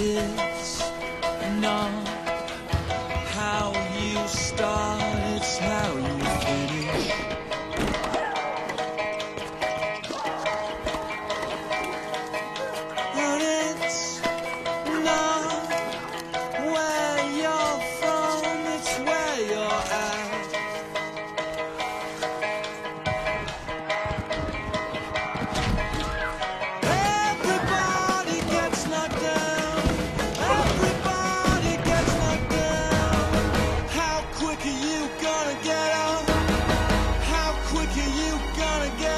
It's not how you start, it's how you finish. And it's not where you're from, it's where you're at. Everybody gets knocked down. How quick are you gonna get up? How quick are you gonna get up?